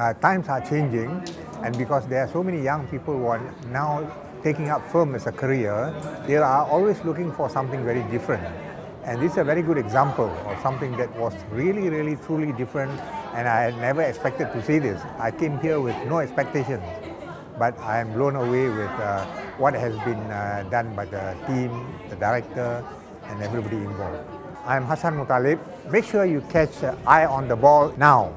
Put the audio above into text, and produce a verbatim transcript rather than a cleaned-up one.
uh, times are changing, and because there are so many young people who are now taking up film as a career, they are always looking for something very different. And this is a very good example of something that was really, really, truly different, and I had never expected to see this. I came here with no expectations, but I am blown away with uh, what has been uh, done by the team, the director, and everybody involved. I'm Hassan Muthalib. Make sure you catch uh, Eye on the Ball now.